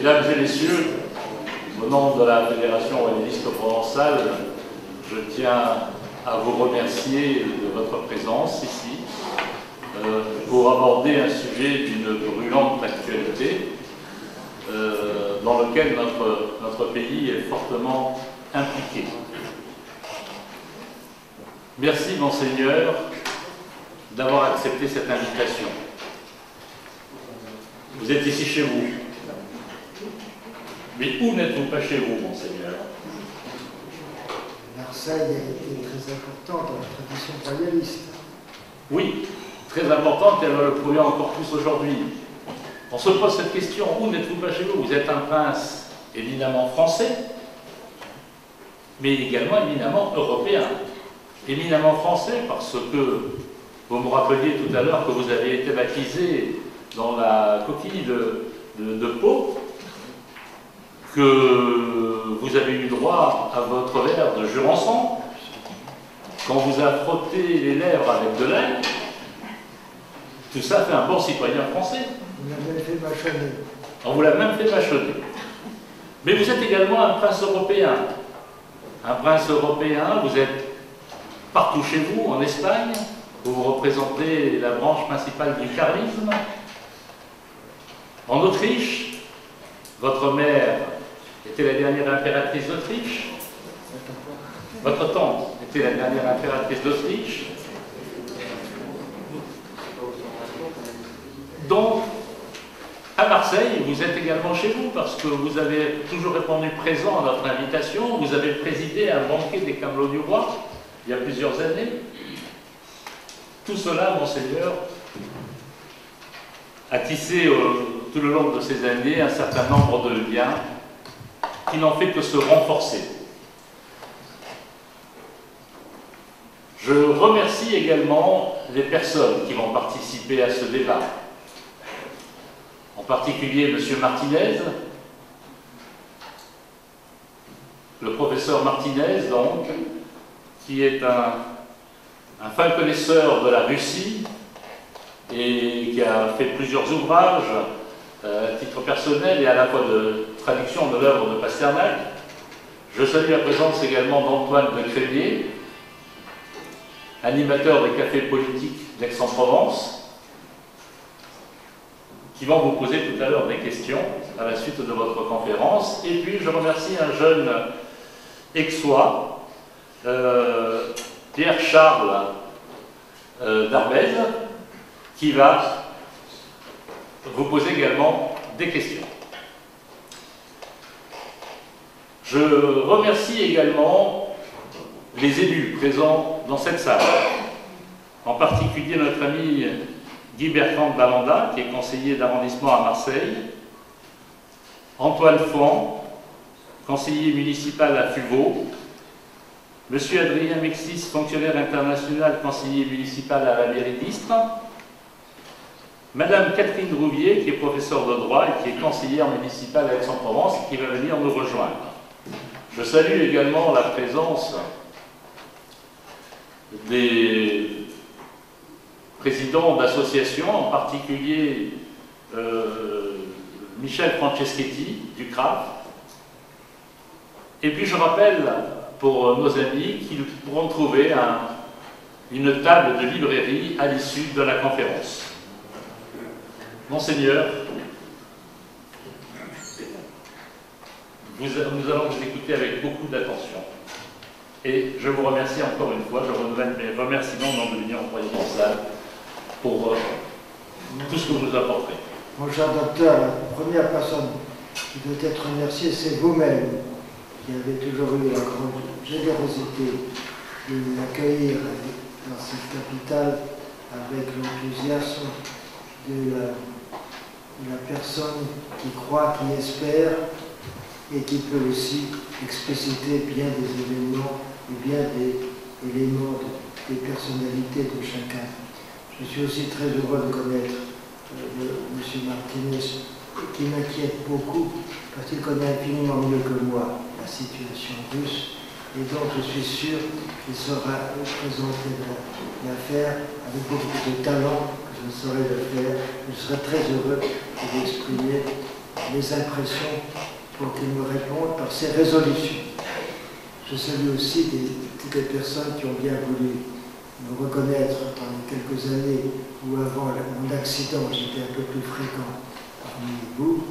Mesdames et messieurs, au nom de la Fédération Royaliste Provençale, je tiens à vous remercier de votre présence ici pour aborder un sujet d'une brûlante actualité dans lequel notre pays est fortement impliqué. Merci Monseigneur d'avoir accepté cette invitation. Vous êtes ici chez vous. Mais où n'êtes-vous pas chez vous, Monseigneur? Marseille a été très importante dans la tradition royaliste. Oui, très importante, et elle va le prouver encore plus aujourd'hui. On se pose cette question, où n'êtes-vous pas chez vous? Vous êtes un prince éminemment français, mais également éminemment européen. Éminemment français parce que vous me rappeliez tout à l'heure que vous avez été baptisé dans la coquille de Pau, que vous avez eu droit à votre verre de Jurançon, quand vous a frotté les lèvres avec de l'ail, tout ça fait un bon citoyen français. On vous l'a même fait mâchonner. On vous l'a même fait mâchonner. Mais vous êtes également un prince européen. Un prince européen, vous êtes partout chez vous, en Espagne, où vous représentez la branche principale du carlisme. En Autriche, votre mère était la dernière impératrice d'Autriche. Votre tante était la dernière impératrice d'Autriche. Donc, à Marseille, vous êtes également chez vous, parce que vous avez toujours répondu présent à notre invitation. Vous avez présidé un banquet des Camelots du Roi, il y a plusieurs années. Tout cela, Monseigneur, a tissé tout le long de ces années un certain nombre de liens qui n'en fait que se renforcer. Je remercie également les personnes qui vont participer à ce débat, en particulier M. Martinez, le professeur Martinez, donc, qui est un fin connaisseur de la Russie et qui a fait plusieurs ouvrages à titre personnel et à la fois de traduction de l'œuvre de Pasternak. Je salue la présence également d'Antoine Fouan, animateur des cafés politiques d'Aix-en-Provence, qui vont vous poser tout à l'heure des questions à la suite de votre conférence. Et puis je remercie un jeune aixois, Pierre-Charles d'Arbèze, qui va vous poser également des questions. Je remercie également les élus présents dans cette salle, en particulier notre ami Guy Bertrand Ballanda, qui est conseiller d'arrondissement à Marseille, Antoine Fouan, conseiller municipal à Fuveaux, Monsieur Adrien Mexis, fonctionnaire international, conseiller municipal à la Vier-et-Distre, Madame Catherine Rouvier, qui est professeure de droit et qui est conseillère municipale à Aix-en-Provence, qui va venir nous rejoindre. Je salue également la présence des présidents d'associations, en particulier Michel Franchetti du CRAF. Et puis je rappelle pour nos amis qu'ils pourront trouver une table de librairie à l'issue de la conférence. Monseigneur, nous allons vous écouter avec beaucoup d'attention. Et je vous remercie encore une fois, je renouvelle mes remerciements dans le l'Union provinciale pour tout ce que vous nous apportez. Mon cher docteur, la première personne qui doit être remerciée, c'est vous-même, qui avez toujours eu la grande générosité de m'accueillir dans cette capitale avec l'enthousiasme de la personne qui croit, qui espère et qui peut aussi expliciter bien des événements et bien des éléments des personnalités de chacun. Je suis aussi très heureux de connaître M. Martinez, qui m'inquiète beaucoup parce qu'il connaît infiniment mieux que moi la situation russe, et donc je suis sûr qu'il saura présenter l'affaire avec beaucoup de talent. Je saurais le faire, je serais très heureux d'exprimer les impressions pour qu'ils me répondent par ces résolutions. Je salue aussi toutes les personnes qui ont bien voulu me reconnaître dans les quelques années où avant mon accident j'étais un peu plus fréquent parmi vous.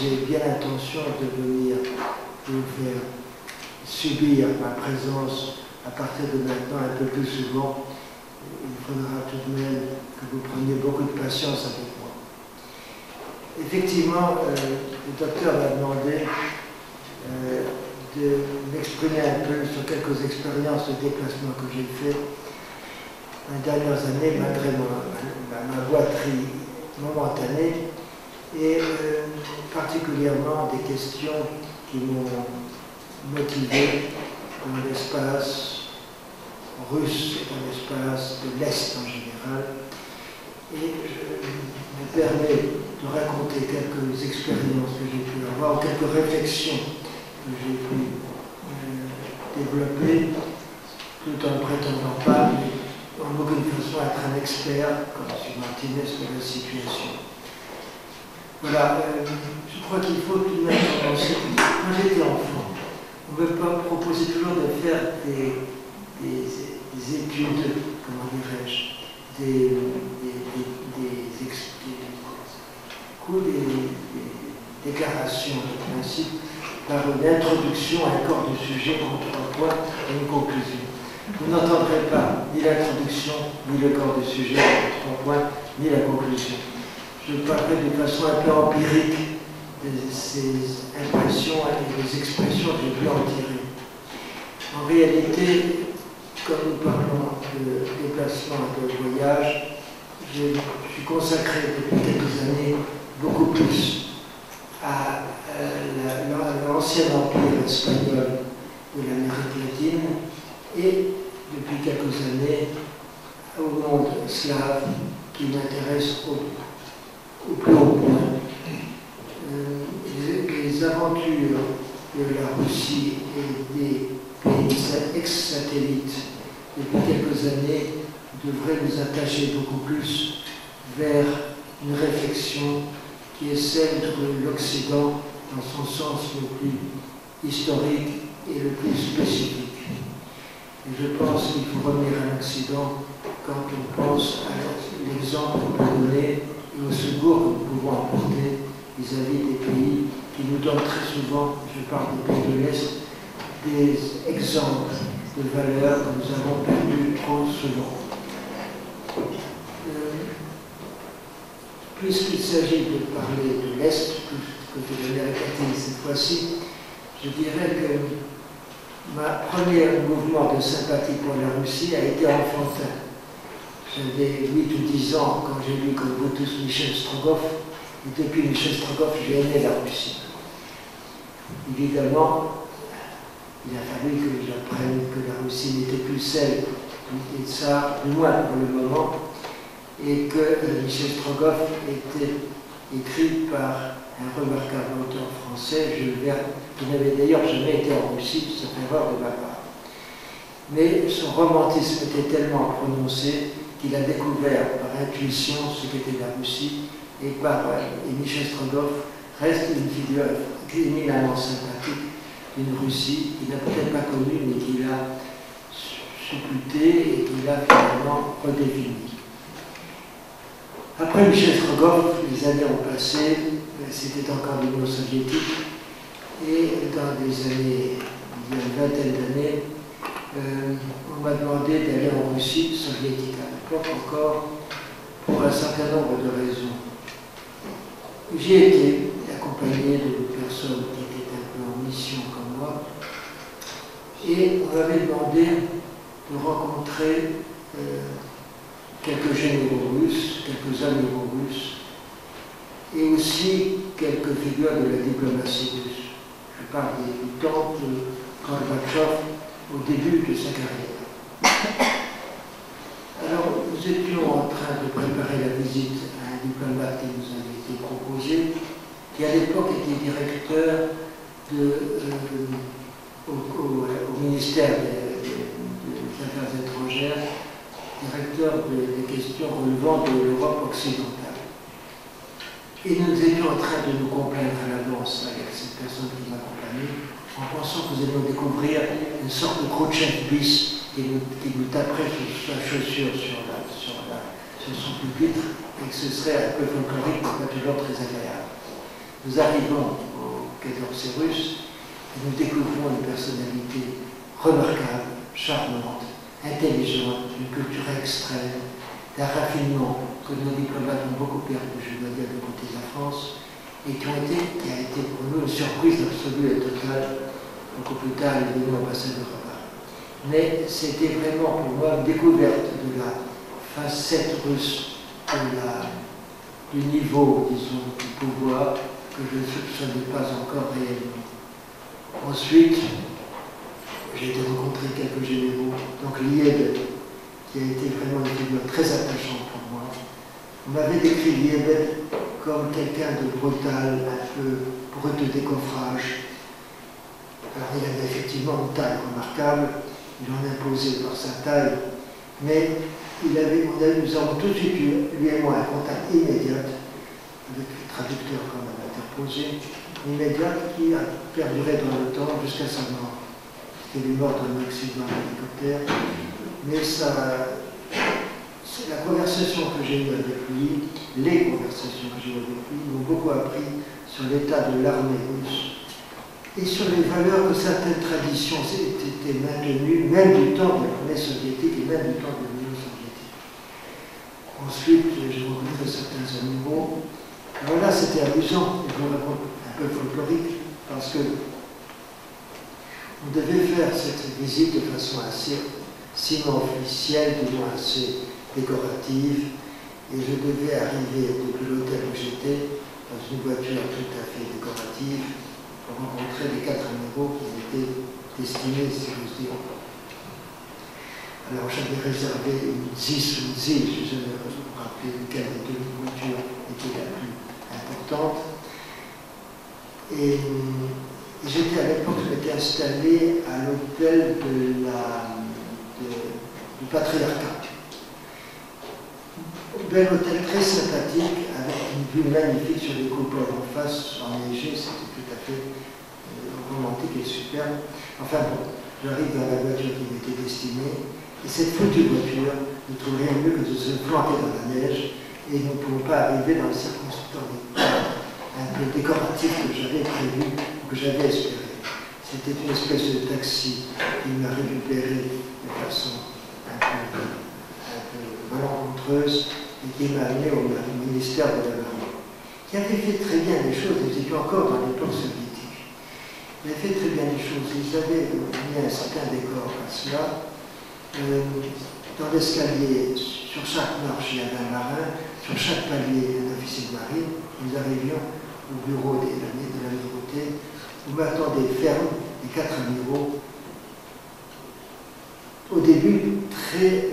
J'ai bien l'intention de venir vous faire subir ma présence à partir de maintenant un peu plus souvent. Il faudra tout de même que vous preniez beaucoup de patience avec moi. Effectivement, le docteur m'a demandé de m'exprimer un peu sur quelques expériences de déplacement que j'ai fait dans les dernières années, malgré ma voiterie momentanée, et particulièrement des questions qui m'ont motivé dans l'espace russe et dans l'espace de l'Est en général. Et je me permets de raconter quelques expériences que j'ai pu avoir, quelques réflexions que j'ai pu développer, tout en prétendant pas, mais en aucune façon être un expert, comme M. Martinez, de la situation. Voilà, je crois qu'il faut tout de même commencer. Quand j'étais enfant, on ne peut pas proposer toujours de faire des études, comment dirais-je, des déclarations de principe par une introduction à un corps de sujet contre un point et une conclusion. Vous n'entendrez pas ni l'introduction, ni le corps de sujet contre un point, ni la conclusion. Je parlerai de façon un peu empirique de ces impressions et des expressions que j'ai pu en tirer. En réalité, comme nous parlons de déplacement et de voyage, je suis consacré depuis quelques années beaucoup plus à l'ancien empire espagnol de l'Amérique latine et depuis quelques années au monde slave qui m'intéresse au plus haut point. Les aventures de la Russie et des ex-satellites depuis quelques années devraient nous attacher beaucoup plus vers une réflexion qui est celle de l'Occident dans son sens le plus historique et le plus spécifique. Et je pense qu'il faut revenir à l'Occident quand on pense à l'exemple qu'on peut donner et au secours que nous pouvons apporter vis-à-vis des pays qui nous donnent très souvent, je parle des pays de l'Est, des exemples de valeurs que nous avons perdues trop souvent. Puisqu'il s'agit de parler de l'Est, que de l'Amérique latine cette fois-ci, je dirais que ma première mouvement de sympathie pour la Russie a été enfantin. J'avais 8 ou 10 ans quand j'ai lu, comme vous tous, Michel Strogoff, et depuis Michel Strogoff, j'ai aimé la Russie. Évidemment, il a fallu que j'apprenne que la Russie n'était plus celle du tsar, du moins pour le moment, et que Michel Strogoff était écrit par un remarquable auteur français, Jules Verne, qui n'avait d'ailleurs jamais été en Russie, c'est une erreur de ma part. Mais son romantisme était tellement prononcé qu'il a découvert par intuition ce qu'était la Russie, et Michel Strogoff reste une figure éminemment sympathique, une Russie qu'il n'a peut-être pas connue, mais qu'il a supplutée et qu'il a finalement redéfinie. Après Michel Strogoff, les années ont passé, c'était encore l'Union soviétique, et dans des années, il y a une vingtaine d'années, on m'a demandé d'aller en Russie soviétique, à l'époque encore, pour un certain nombre de raisons. J'y ai été accompagné de personnes qui étaient un peu en mission, et on m'avait demandé de rencontrer quelques généraux russes, quelques amiraux russes, et aussi quelques figures de la diplomatie russe. Je parle du temps de Gorbatchev au début de sa carrière. Alors, nous étions en train de préparer la visite à un diplomate qui nous avait été proposé, qui à l'époque était directeur au ministère des Affaires étrangères, directeur des questions relevant de l'Europe occidentale. Et nous étions en train de nous complaindre à l'avance avec cette personne qui nous accompagnait, en pensant que nous allions découvrir une sorte de crochet bis qui nous taperait sa chaussure sur son pupitre, et que ce serait un peu folklorique, mais pas toujours très agréable. Nous arrivons au quai d'Orsay russe et nous découvrons une personnalité remarquable, charmante, intelligente, d'une culture extrême, d'un raffinement que nos diplomates ont beaucoup perdu, je dois dire, du côté de la France, et qui a été pour nous une surprise absolue et totale, beaucoup plus tard, il est devenu ambassadeur là-bas. Mais c'était vraiment pour moi une découverte de la facette russe, du niveau, disons, du pouvoir, que je ne soupçonnais pas encore réellement. Ensuite, j'ai été rencontré quelques généraux, donc Liébet, qui a été vraiment une figure très attachante pour moi. On m'avait décrit Liébet comme quelqu'un de brutal, un peu brut de décoffrage. Alors il avait effectivement une taille remarquable, il en imposait par sa taille, mais nous avons tout de suite eu, lui et moi, un contact immédiat, avec le traducteur quand même interposé, immédiat qui a perduré dans le temps jusqu'à sa mort. Il est mort d'un accident d'hélicoptère. Mais c'est la conversation que j'ai eue avec lui, les conversations que j'ai eues avec lui, m'ont beaucoup appris sur l'état de l'armée russe et sur les valeurs que certaines traditions étaient maintenues, même du temps de l'armée soviétique et même du temps de l'Union soviétique. Ensuite, j'ai rencontré certains amiraux. Alors là, c'était amusant, et un peu folklorique, parce que on devait faire cette visite de façon assez sinon officielle, du moins assez décorative, et je devais arriver depuis l'hôtel où j'étais, dans une voiture tout à fait décorative, pour rencontrer les quatre amiraux qui étaient destinés, si j'ose dire. Alors j'avais réservé une ZIS ou une ZIL, je ne me rappelais lequel des deux voitures était la plus importante. Et j'étais à l'époque, je m'étais installé à l'hôtel de du Patriarcat. Un bel hôtel très sympathique, avec une vue magnifique sur les coupoles en face, enneigées, c'était tout à fait romantique et superbe. Enfin bon, j'arrive dans la voiture qui m'était destinée, et cette foutue voiture ne trouvait rien mieux que de se planter dans la neige, et nous ne pouvons pas arriver dans les circonstances un peu décoratives que j'avais prévues, que j'avais espérées. C'était une espèce de taxi qui m'a récupéré de façon un peu malencontreuse et qui m'a amené au ministère de la Marine, qui avait fait très bien les choses, ils étaient encore dans l'époque soviétique. Ils avaient fait très bien les choses, ils avaient mis un certain décor à cela. Dans l'escalier, sur chaque marche, il y avait un marin, sur chaque palier, un officier de marine. Nous arrivions au bureau de la Méditerranée, où m'attendaient ferme les quatre amiraux. Au début, très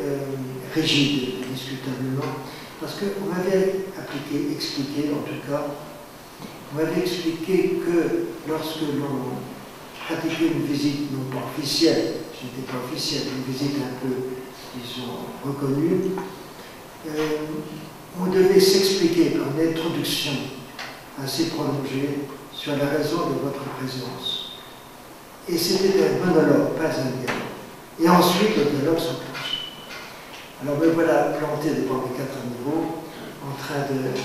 rigide, indiscutablement, parce qu'on m'avait expliqué en tout cas, on m'avait expliqué que lorsque l'on pratiquait une visite non pas officielle, je n'étais pas officielle, une visite un peu, disons, reconnue, on devait s'expliquer par une introduction assez prolongée sur la raison de votre présence. Et c'était un monologue, pas un dialogue. Et ensuite, le dialogue s'enclenche. Alors me voilà planté devant les quatre niveaux, en train de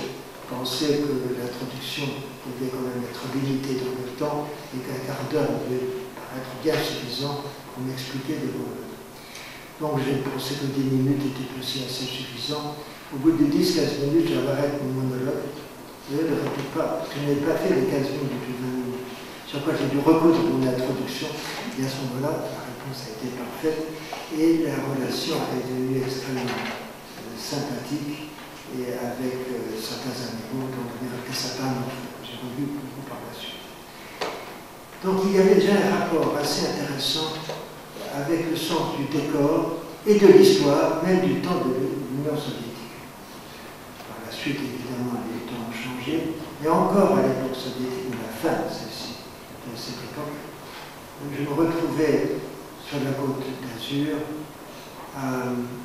penser que l'introduction devait quand même être limitée dans le temps et qu'un quart d'heure devait paraître bien suffisant pour m'expliquer devant l'autre. Donc j'ai pensé que 10 minutes étaient aussi assez suffisant. Au bout de 10-15 minutes, j'arrête mon monologue. Je ne le répète pas, parce que je n'ai pas fait les 15 minutes depuis 20 minutes. Sur quoi j'ai dû recoudre mon introduction, et à ce moment-là, ça a été parfait et la relation est devenue extrêmement sympathique et avec certains amiraux, dont le général Kassapin, que j'ai revu beaucoup par la suite. Donc il y avait déjà un rapport assez intéressant avec le sens du décor et de l'histoire, même du temps de l'Union soviétique. Par la suite, évidemment, les temps ont changé, mais encore à l'époque soviétique, ou la fin de cette époque, je me retrouvais sur la côte d'Azur,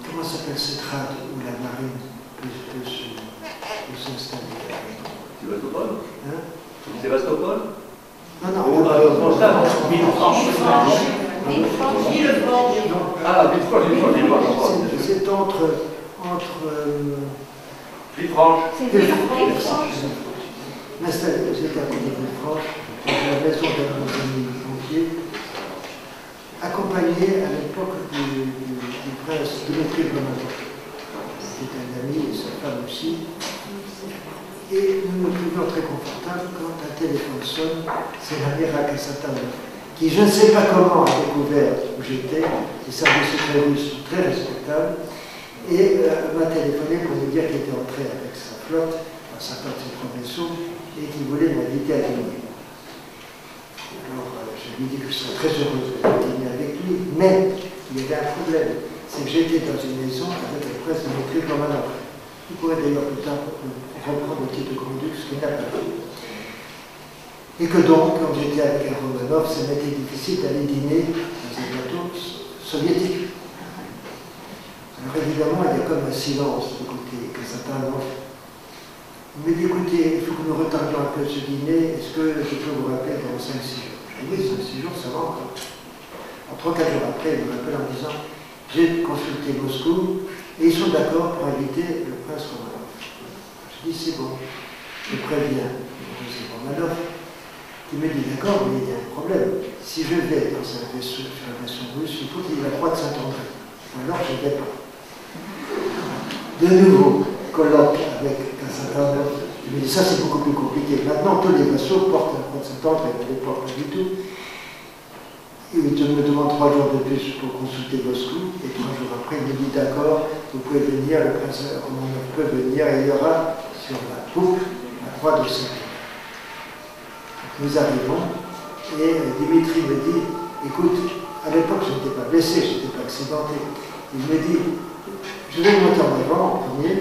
comment s'appelle cette rade où la marine peut s'installer Sébastopol, hein? Sébastopol? Non, non. Oh, c'est entre Vivi Franche. C'est après Vivi Franche, la maison d'un banquier, accompagné à l'époque du prince Dmitri Romanov, qui est un ami et sa femme aussi. Et nous nous trouvions très confortables quand un téléphone sonne, c'est la mère à Sainte Alliance, qui je ne sais pas comment a découvert où j'étais, et ça me suis très respectable, et m'a téléphoné pour me dire qu'il était entré avec sa flotte, dans sa flotte de vaisseau, et qu'il voulait m'inviter à dîner. Alors je lui ai dit que je serais très heureux de dîner avec lui, mais il y avait un problème, c'est que j'étais dans une maison avec le prince de Dmitri Romanov. Il pourrait d'ailleurs plus tard reprendre le titre de grand-duc, ce qu'il n'a pas fait. Et que donc, quand j'étais avec un Romanov, ça m'était difficile d'aller dîner dans un bateau soviétique. Alors évidemment, il y a comme un silence du côté Casatanoff. Il me dit, écoutez, il faut que nous retardions un peu ce dîner, est-ce que je peux vous rappeler dans 5-6 jours? Je dis, 5-6 jours, ça va encore. En 3-4 jours après, il me rappelle en disant, j'ai consulté Moscou, et ils sont d'accord pour inviter le prince Romanov. Je dis, c'est bon. Je préviens le prince Romanov, qui me dit, d'accord, mais il y a un problème. Si je vais dans un vaisseau, sur un vaisseau russe, il faut qu'il y ait la croix de Saint-André. Alors, je ne vais pas. De nouveau, colloque avec un certain nombre. Je me dis, ça, c'est beaucoup plus compliqué. Maintenant, tous les vaisseaux portent la croix de Saint-André, mais les portent pas du tout. Il me demande 3 jours de plus pour consulter Moscou, et 3 jours après, il me dit d'accord, vous pouvez venir, le prince Romanov peut venir, et il y aura sur la boucle la croix de Saint-André. Nous arrivons, et Dimitri me dit, écoute, à l'époque je n'étais pas blessé, je n'étais pas accidenté. Il me dit, je vais monter en avant, en premier,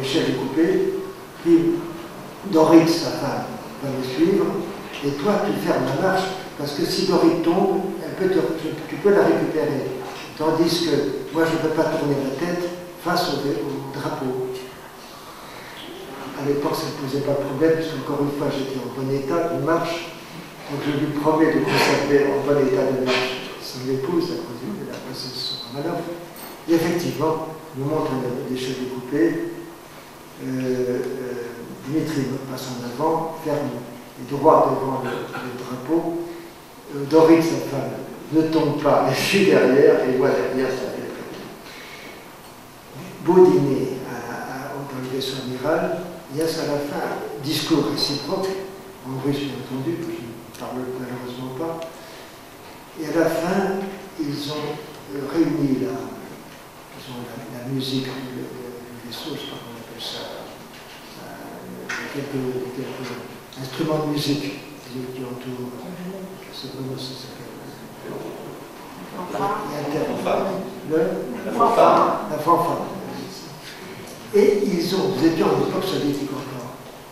l'échelle est coupée, puis Doris, sa femme, va me suivre, et toi tu fermes la marche. Parce que si Doris tombe, tu peux la récupérer. Tandis que moi, je ne peux pas tourner la tête face au drapeau. À l'époque, ça ne posait pas de problème, parce qu'encore une fois, j'étais en bon état de marche. Donc je lui promets de conserver en bon état de marche son épouse, à cause de la princesse Romanov. Et effectivement, nous montons des cheveux coupés. Dimitri passe en avant, ferme droit devant le drapeau. Doris, sa femme, ne tombe pas, je suis derrière, et moi derrière, ça fait très bien. Beau dîner dans le vaisseau amiral, il y a à la fin discours réciproque, en russe bien entendu, je ne parle malheureusement pas, et à la fin, ils ont réuni la musique, le vaisseau, je ne sais pas comment on appelle ça, quelques instruments de musique qui entourent, je ne sais pas comment ça s'appelle. La fanfare. La fanfare. Et ils ont, vous étiez en époque soviétique encore,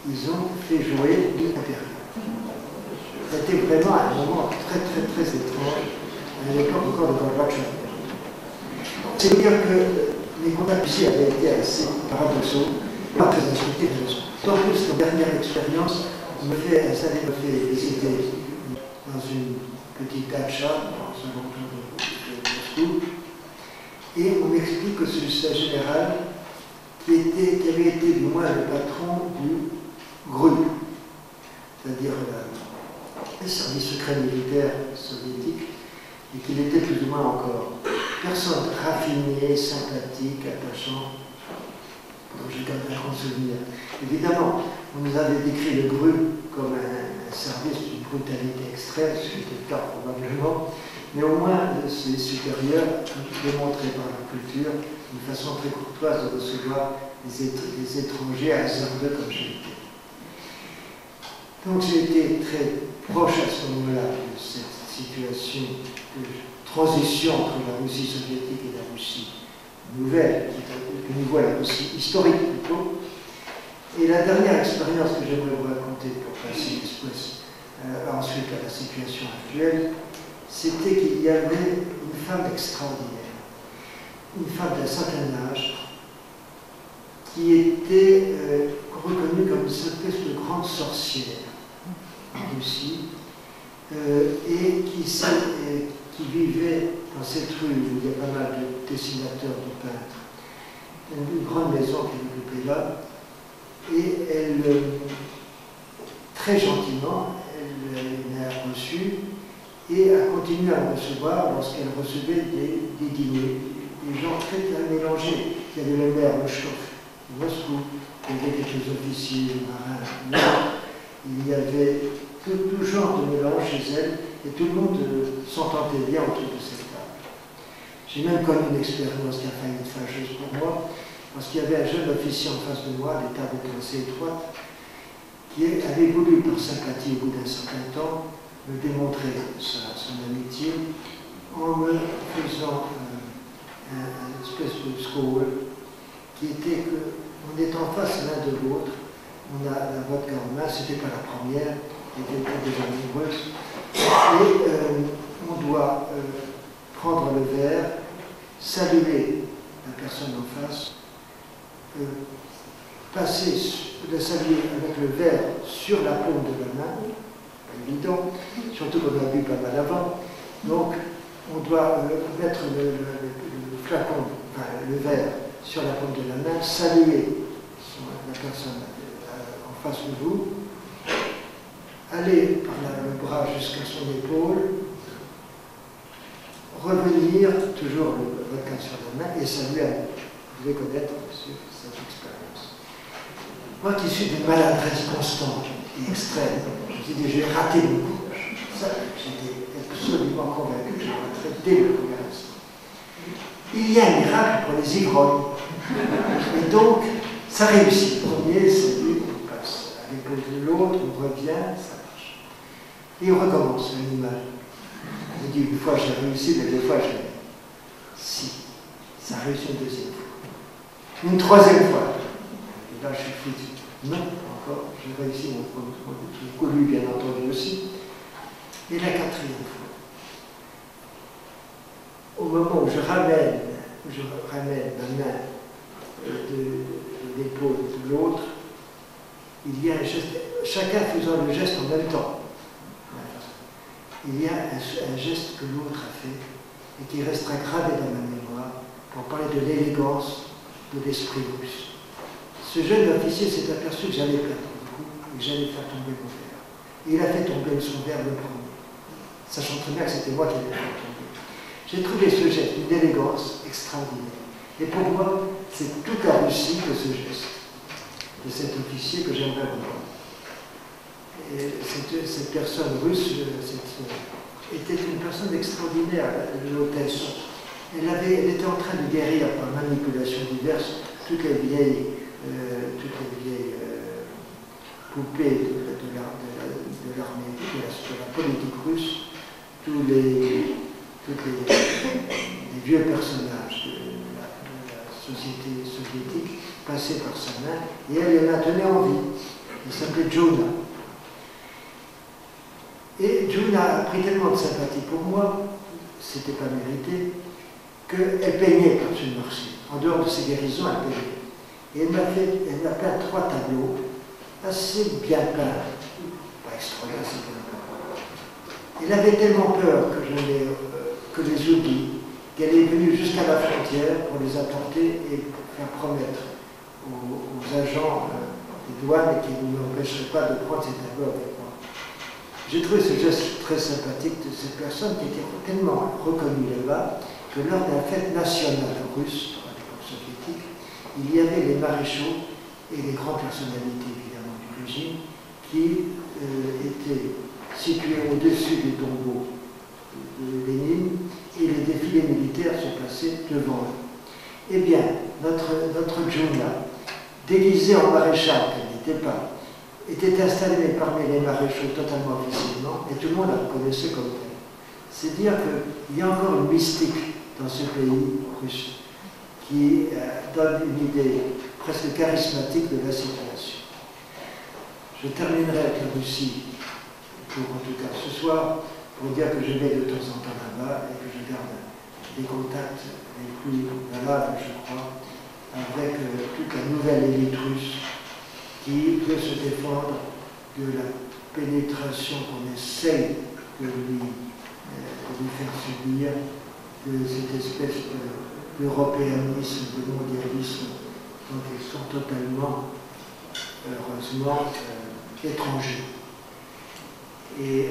ils ont fait jouer l'intérieur. C'était vraiment un moment très très étrange, à l'époque encore de Gorbatchev. C'est-à-dire que les contacts ici avaient été assez paradoxaux, pas très instructifs, d'autant plus que la dernière expérience. On me fait visiter dans une petite dacha, dans un canton de Moscou, et on m'explique que ce général, qui avait été du moins le patron du GRU, c'est-à-dire le service secret militaire soviétique, et qu'il était plus ou moins encore personne raffinée, sympathique, attachante, dont j'ai quand même un grand souvenir. Évidemment, on nous avait décrit le GRU comme un service d'une brutalité extrême, ce qui était le cas probablement, mais au moins ses supérieurs démontraient par leur culture une façon très courtoise de recevoir les étrangers hasardeux comme j'ai été. Donc j'ai été très proche à ce moment-là de cette situation de transition entre la Russie soviétique et la Russie nouvelle, que nous voilà aussi historique plutôt. Et la dernière expérience que j'aimerais vous raconter pour passer ensuite à la situation actuelle, c'était qu'il y avait une femme extraordinaire, une femme d'un certain âge, qui était reconnue comme une saintesse de grande sorcière en Russie, et qui vivait dans cette rue où il y a pas mal de dessinateurs, de peintres, une grande maison qu'elle occupait là, et elle, très gentiment, elle l'a reçue et a continué à recevoir lorsqu'elle recevait des dîners, des gens très mélangés. Il y avait le maire de Moscou, il y avait quelques officiers marins, il y avait tout genre de mélange chez elle, et tout le monde s'entendait bien autour de cette table. J'ai même connu une expérience qui a failli être fâcheuse pour moi, parce qu'il y avait un jeune officier en face de moi, des tables assez étroites, qui avait voulu, par sympathie, au bout d'un certain temps, me démontrer son amitié en me faisant un espèce de score qui était qu'on est en face l'un de l'autre, on a la vodka en main, c'était pas la première, elle était déjà nombreuse, et on doit prendre le verre, saluer la personne en face, passer, la saluer avec le verre sur la paume de la main, évident, surtout qu'on a bu pas mal avant, donc on doit mettre le flacon, enfin, le verre sur la paume de la main, saluer la personne en face de vous, aller par le bras jusqu'à son épaule, revenir, toujours le vodka sur la main, et saluer à vous. Vous devez connaître cette expérience. Moi qui suis d'une maladresse constante et extrême, j'ai dit, j'ai raté le coup. Ça, j'étais absolument convaincu que j'ai raté dès le premier instant. Il y a un miracle pour les ivrognes. Et donc, ça réussit. Le premier, c'est lui, on passe à l'épaule de l'autre, on revient, ça marche. Et on recommence, l'animal. Il dit, une fois j'ai réussi, mais deux fois j'ai réussi. Si, ça réussit une deuxième fois. Une troisième fois. Et là, je suis foutu. Non, encore, j'ai réussi mon premier coup, lui bien entendu aussi. Et la quatrième fois, au moment où je ramène ma main de l'épaule de l'autre, il y a un geste, chacun faisant le geste en même temps. Il y a un geste que l'autre a fait et qui restera gravé dans ma mémoire pour parler de l'élégance de l'esprit russe. Ce jeune officier s'est aperçu que j'allais perdre le coup et que j'allais faire tomber mon verre. Et il a fait tomber son verre le premier, sachant très bien que c'était moi qui l'avais fait tomber. J'ai trouvé ce geste d'une élégance extraordinaire. Et pour moi, c'est tout à Russie que ce geste de cet officier que j'aimerais revoir. Et cette personne russe était une personne extraordinaire, l'hôtesse. Elle était en train de guérir par manipulations diverses toutes les vieilles poupées de l'armée, de la politique russe, tous les vieux personnages de la société soviétique passaient par sa main, et elle les maintenait en vie. Elle s'appelait Djouna. Et Djouna a pris tellement de sympathie pour moi, c'était pas mérité, qu'elle peignait par une marché. En dehors de ses guérisons, elle peignait. Et elle m'a peint trois tableaux assez bien peints, pas extraordinaire, c'est bien peint. Elle avait tellement peur que les oublie, qu'elle est venue jusqu'à la frontière pour les apporter et faire promettre aux agents des douanes qui ne m'empêcheraient pas de prendre ces tableaux avec moi. J'ai trouvé ce geste très sympathique de cette personne qui était tellement reconnue là-bas que lors d'un fête nationale russe, à l'époque soviétique, il y avait les maréchaux et les grandes personnalités, évidemment, du régime, qui étaient situés au-dessus du tombeau de Lénine, et les défilés militaires se passaient devant eux. Eh bien, notre Djouna, déguisée en maréchal, qu'elle n'était pas, était installée parmi les maréchaux totalement officiellement, et tout le monde la reconnaissait comme telle. C'est dire qu'il y a encore une mystique dans ce pays russe, qui donne une idée presque charismatique de la situation. Je terminerai avec la Russie, en tout cas ce soir, pour dire que je vais de temps en temps là-bas et que je garde les contacts les plus valables, je crois, avec toute la nouvelle élite russe qui peut se défendre de la pénétration qu'on essaye de lui faire subir, de cette espèce d'européanisme, de mondialisme, dont ils sont totalement, heureusement, étrangers. Et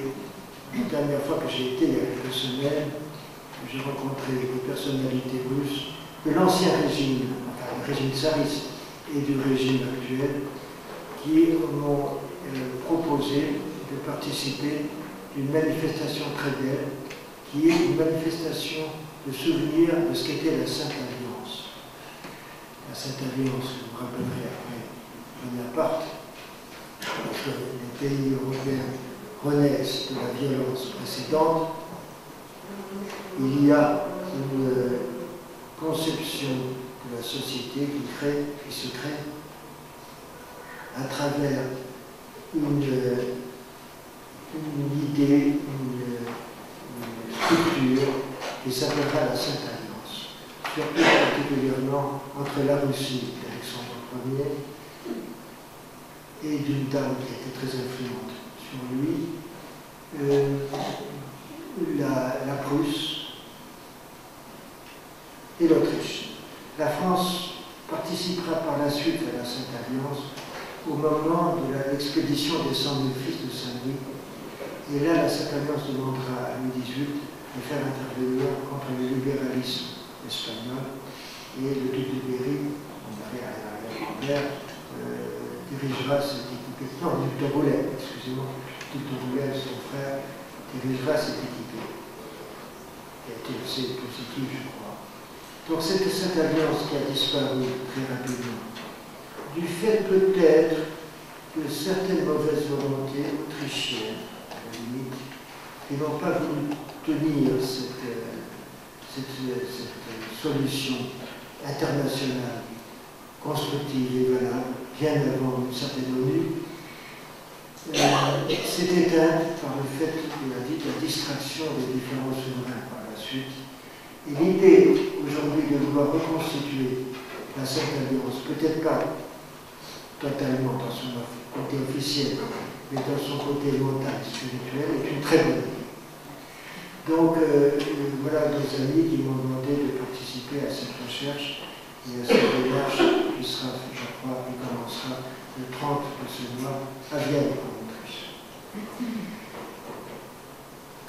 la dernière fois que j'ai été, il y a quelques semaines, j'ai rencontré des personnalités russes de l'ancien régime, enfin le régime tsariste et du régime actuel, qui m'ont proposé de participer d'une manifestation très belle, qui est une manifestation de souvenir de ce qu'était la Sainte Alliance. La Sainte Alliance, vous vous rappellerez après Bonaparte, parce que les pays européens renaissent de la violence précédente, il y a une conception de la société qui se crée à travers une idée, une structure qui s'appellera la Sainte Alliance, surtout particulièrement entre la Russie d'Alexandre Ier et d'une dame qui était très influente sur lui, la Prusse et l'Autriche. La France participera par la suite à la Sainte Alliance au moment de l'expédition des 100 000 fils de Saint-Louis. Et là, la Sainte Alliance demandera à Louis XVIII de faire intervenir contre le libéralisme espagnol et le duc de Berry, dirigera cette équipe. Non, le duc de Roulet, excusez-moi, le duc de Roulet, son frère, dirigera cette équipe. Qui a été assez positive, je crois. Donc c'était cette alliance qui a disparu très rapidement, du fait peut-être de certaines mauvaises volontés autrichiennes, à la limite, qui n'ont pas voulu tenir cette solution internationale, constructive et valable, bien avant une certaine ONU, s'est éteinte par le fait de la distraction des différents souverains par la suite. Et l'idée aujourd'hui de vouloir reconstituer la Sainte Alliance, peut-être pas totalement dans son côté officiel, mais dans son côté mental et spirituel, est une très bonne idée. Donc voilà des amis qui m'ont demandé de participer à cette recherche et à cette démarche qui sera, je crois, qui commencera le 30 de ce mois à Vienne, en Autriche.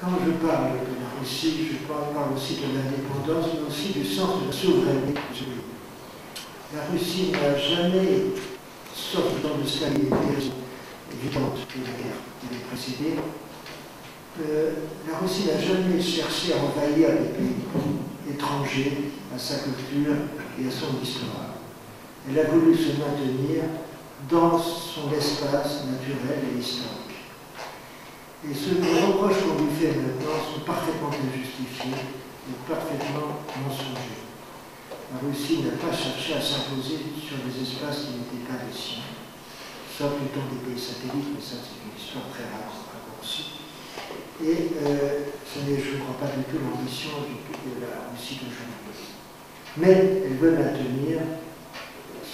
Quand je parle de la Russie, je parle aussi de l'indépendance, mais aussi du sens de la souveraineté. La Russie n'a jamais, sauf dans le Staline, évidente que la guerre qui avait précédé, la Russie n'a jamais cherché à envahir les pays étrangers à sa culture et à son histoire. Elle a voulu se maintenir dans son espace naturel et historique. Et ceux qui reprochent qu'on lui fait maintenant sont parfaitement injustifiés et parfaitement mensongers. La Russie n'a pas cherché à s'imposer sur des espaces qui n'étaient pas les siens, sauf plutôt des pays satellites, mais ça c'est une histoire très raccourcie. Et ce n'est, je ne crois pas du tout, l'ambition de la Russie d'aujourd'hui. Mais elle veut maintenir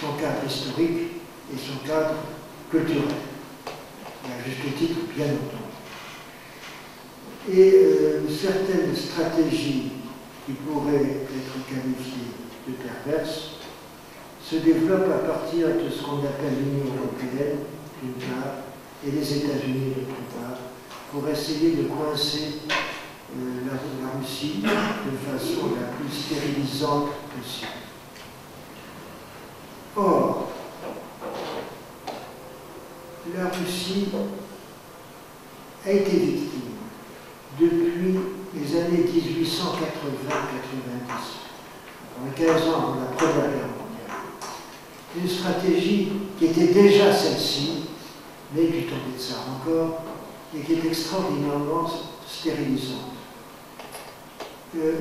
son cadre historique et son cadre culturel. Et à juste titre, bien entendu. Et certaines stratégies qui pourraient être qualifiées de perverses se développent à partir de ce qu'on appelle l'Union européenne, d'une part, et les États-Unis, d'autre part, pour essayer de coincer la Russie de façon la plus stérilisante possible. Or, la Russie a été victime depuis les années 1880-90, pendant 15 ans de la Première Guerre mondiale, une stratégie qui était déjà celle-ci, mais du temps des tsars encore, et qui est extraordinairement stérilisante.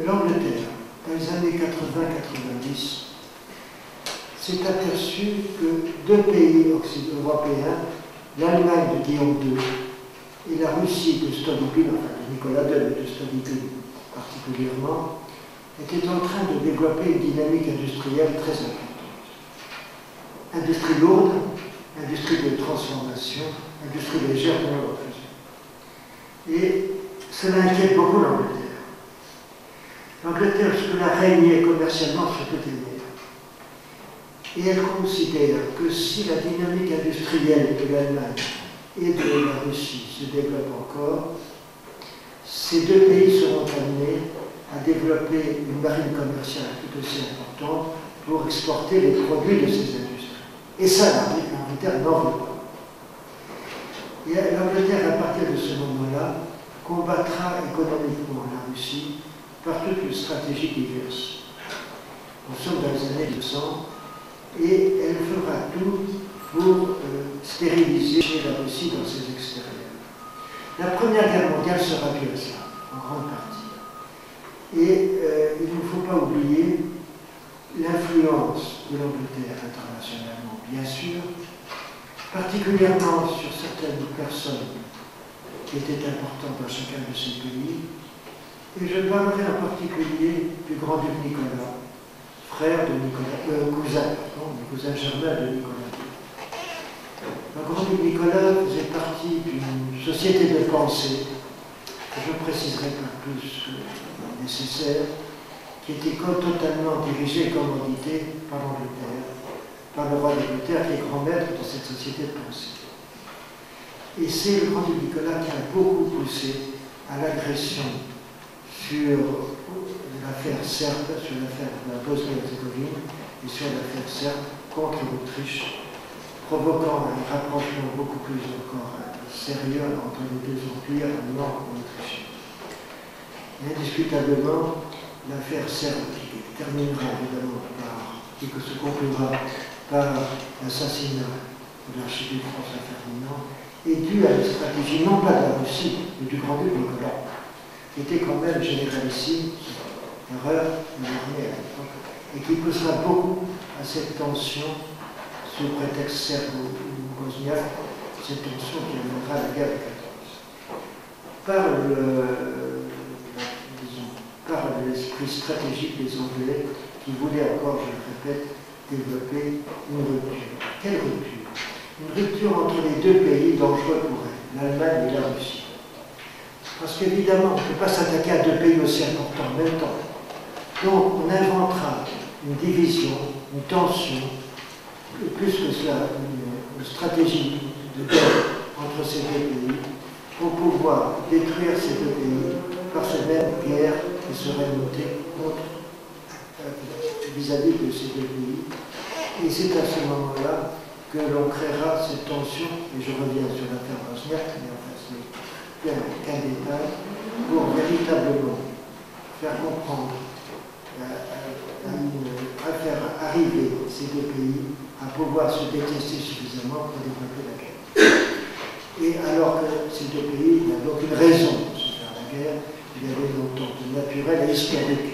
L'Angleterre, dans les années 80-90, s'est aperçue que deux pays européens, l'Allemagne de Guillaume II, et la Russie de Stolypine, enfin de Nicolas II et de Stolypine particulièrement, était en train de développer une dynamique industrielle très importante. Industrie lourde, industrie de transformation, industrie légère pour la refusion. Et cela inquiète beaucoup l'Angleterre. L'Angleterre, jusque-là, régnait commercialement sur toutes les mers. Et elle considère que si la dynamique industrielle de l'Allemagne et de la Russie se développe encore, ces deux pays seront amenés à développer une marine commerciale tout aussi importante pour exporter les produits de ces industries. Et ça, l'Angleterre n'en veut pas. Et l'Angleterre, à partir de ce moment-là, combattra économiquement la Russie par toute une stratégie diverse. Nous sommes dans les années 1900 et elle fera tout pour stériliser la Russie dans ses extérieurs. La Première Guerre mondiale sera due à cela, en grande partie. Et il ne faut pas oublier l'influence de l'Angleterre internationalement, bien sûr, particulièrement sur certaines personnes qui étaient importantes dans chacun de ces pays. Et je parlerai en particulier du grand-duc Nicolas, frère de Nicolas, cousin germain de Nicolas. Le grand-duc Nicolas faisait partie d'une société de pensée, que je préciserai pas plus que nécessaire, qui était totalement dirigée et commanditée par l'Angleterre, par le roi d'Angleterre qui est grand maître de cette société de pensée. Et c'est le grand-duc Nicolas qui a beaucoup poussé à l'agression sur l'affaire serbe, sur l'affaire de la Bosnie-Herzégovine et sur l'affaire serbe contre l'Autriche, provoquant un rapprochement beaucoup plus encore sérieux entre les deux empires allemands et autrichiens. Indiscutablement, l'affaire serbe qui terminera évidemment par, et que se conclura par l'assassinat de l'archiduc François Ferdinand, est due à la stratégie non pas de la Russie, mais du grand-duc Nicolas, qui était quand même généralissime, l'erreur de l'armée à l'époque, et qui poussera beaucoup à cette tension sous prétexte serbe ou bosniaque, cette tension qui amènera la guerre de 14. Par l'esprit stratégique des Anglais qui voulaient encore, je le répète, développer une rupture. Quelle rupture? Une rupture entre les deux pays dangereux pour elle, l'Allemagne et la Russie. Parce qu'évidemment, on ne peut pas s'attaquer à deux pays aussi importants en même temps. Donc, on inventera une division, une tension, plus que cela, une stratégie de guerre entre ces deux pays, pour pouvoir détruire ces deux pays par cette même guerre qui serait montée vis-à-vis de ces deux pays. Et c'est à ce moment-là que l'on créera cette tension, et je reviens sur l'affaire bosniaque, qu'un détail pour véritablement faire comprendre, faire arriver ces deux pays à pouvoir se détester suffisamment pour développer la guerre. Et alors que ces deux pays n'avaient aucune raison de se faire la guerre, il y avait une entente naturelle et historique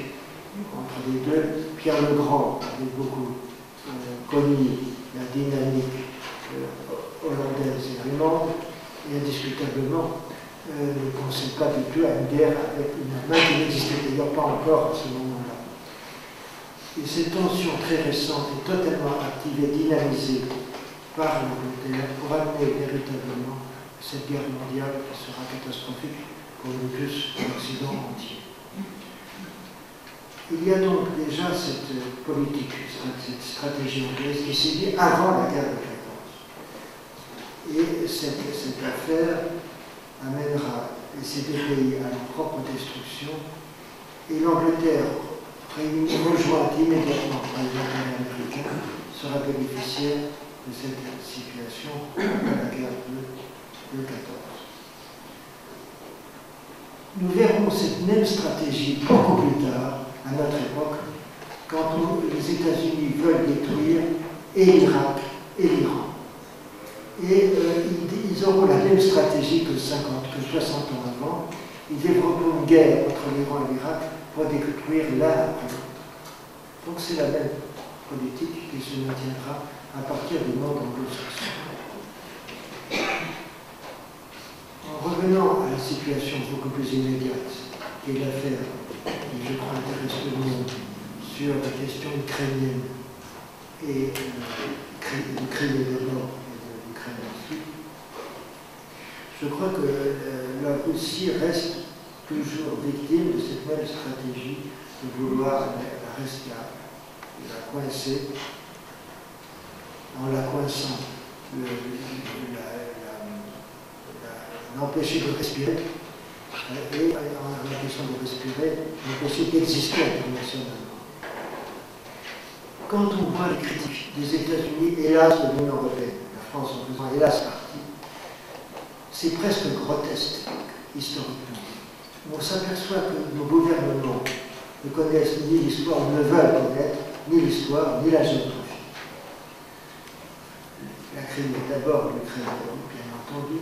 entre les deux. Pierre le Grand avait beaucoup connu la dynamique hollandaise et allemande, et indiscutablement, ne pensait pas du tout à une guerre avec une Allemagne qui n'existait d'ailleurs pas encore à ce moment-là. Et ces tensions très récentes et totalement actives et dynamisées par l'Angleterre pour amener véritablement cette guerre mondiale qui sera catastrophique pour le plus l'Occident entier. Il y a donc déjà cette politique, cette stratégie anglaise qui s'est mise avant la guerre de 14. Et cette affaire amènera ces deux pays à leur propre destruction, et l'Angleterre, rejointe immédiatement par les Anglais américains, sera bénéficiaire de cette situation après la guerre de 14. Nous verrons cette même stratégie beaucoup plus tard, à notre époque, quand les États-Unis veulent détruire et l'Irak et l'Iran. Et ils auront la même stratégie que 60 ans avant. Ils développeront une guerre entre l'Iran et l'Irak pour détruire l'un après l'autre. Donc c'est la même politique qui se maintiendra à partir du monde anglo-saxon. En revenant à la situation beaucoup plus immédiate, qui est l'affaire qui, je crois, intéresse le monde sur la question ukrainienne et du crime de mort. très bien. Je crois que la Russie reste toujours victime de cette même stratégie de vouloir la rescapée, de la coincer, en la coinçant, l'empêcher de respirer, et en l'empêchant de respirer, l'empêcher d'exister internationalement. Quand on voit les critiques des États-Unis, hélas de l'Union européenne, la France en faisant hélas partie, c'est presque grotesque historiquement. On s'aperçoit que nos gouvernements ne connaissent ni l'histoire, ne veulent connaître ni l'histoire, ni la géographie. La Crimée, d'abord l'Ukraine, bien entendu,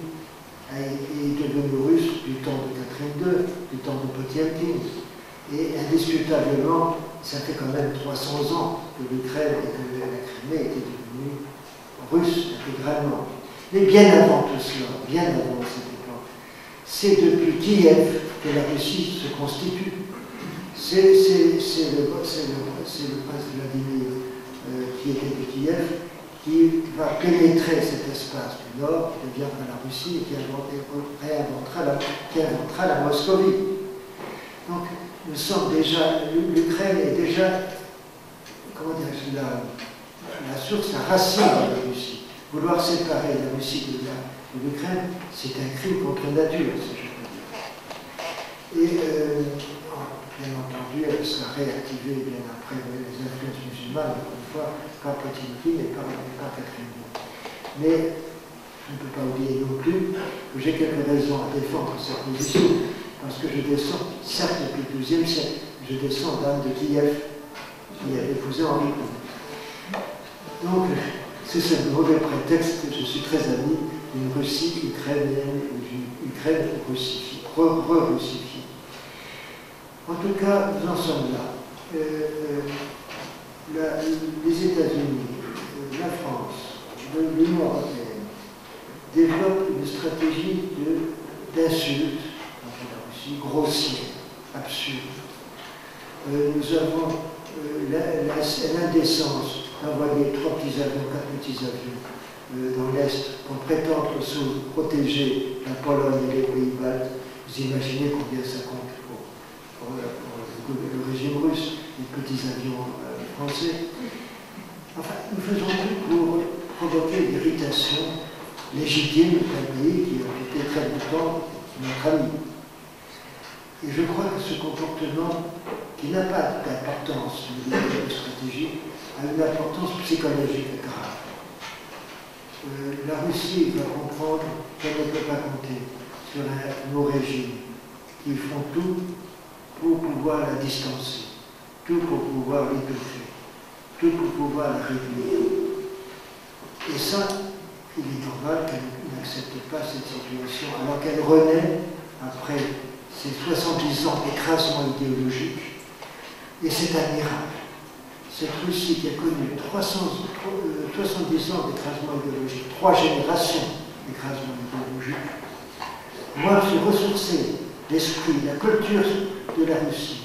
est devenue russe du temps de Catherine II, du temps de Potiomkin. Et indiscutablement, ça fait quand même 300 ans que l'Ukraine et la Crimée étaient devenues russes intégralement. Mais bien avant tout cela, bien avant cette époque, c'est depuis Kiev que la Russie se constitue. C'est le prince Vladimir qui était de Kiev, qui va pénétrer cet espace du Nord, qui deviendra la Russie et qui réinventera la Moscovie. Donc, nous sommes déjà, l'Ukraine est déjà, comment dirais-je, la source, la racine de la Russie. Vouloir séparer la Russie de l'Ukraine, c'est un crime contre la nature, si je peux dire. Et, bien entendu, elle sera réactivée bien après les influences musulmanes, une fois, par Potiomkin et par Catherine II. Mais je ne peux pas oublier non plus que j'ai quelques raisons à défendre cette position, parce que je descends, certes depuis le XIIe siècle, je descends d'Anne de Kiev, qui a épousé Henri II. Donc, c'est ce mauvais prétexte que je suis très ami d'une Russie ukrainienne ou d'une Ukraine russifiée, re-russifiée. En tout cas, nous en sommes là. Les États-Unis, la France, l'Union européenne développent une stratégie d'insulte contre la Russie, grossière, absurde. Nous avons l'indécence d'envoyer 4 petits avions dans l'Est pour prétendre protéger la Pologne et les Pays-Baltes. Vous imaginez combien ça compte pour le régime russe, les petits avions français. Enfin, nous faisons tout pour provoquer l'irritation légitime d'un pays qui a été très longtemps notre ami. Et je crois que ce comportement, qui n'a pas d'importance militaire ou stratégique, a une importance psychologique grave. La Russie va comprendre qu'elle ne peut pas compter sur nos régimes qui font tout pour pouvoir la distancer, tout pour pouvoir l'étouffer, tout pour pouvoir la réduire. Et ça, il est normal qu'elle n'accepte pas cette situation, alors qu'elle renaît après ces 70 ans d'écrasement idéologique. Et c'est admirable. Cette Russie qui a connu 70 ans d'écrasement idéologique, 3 générations d'écrasement idéologique, moi, se ressourcer l'esprit, la culture de la Russie,